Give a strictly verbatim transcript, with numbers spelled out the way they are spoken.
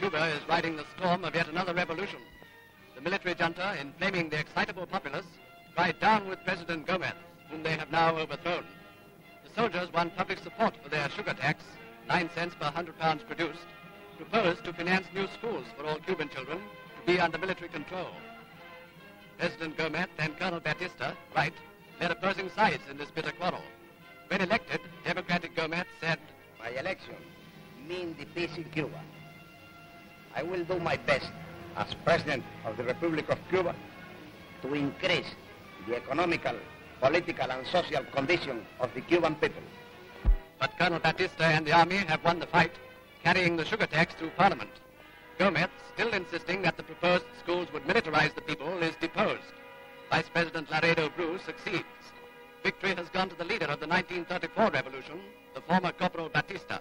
Cuba is riding the storm of yet another revolution. The military junta, inflaming the excitable populace, cried down with President Gomez, whom they have now overthrown. The soldiers won public support for their sugar tax, nine cents per hundred pounds produced, proposed to finance new schools for all Cuban children to be under military control. President Gomez and Colonel Batista, right, led opposing sides in this bitter quarrel. When elected, Democratic Gomez said, "My election means the peace in Cuba. I will do my best as President of the Republic of Cuba to increase the economical, political and social condition of the Cuban people." But Colonel Batista and the army have won the fight, carrying the sugar tax through Parliament. Gomez, still insisting that the proposed schools would militarize the people, is deposed. Vice President Laredo Bruce succeeds. Victory has gone to the leader of the nineteen thirty-four revolution, the former Corporal Batista.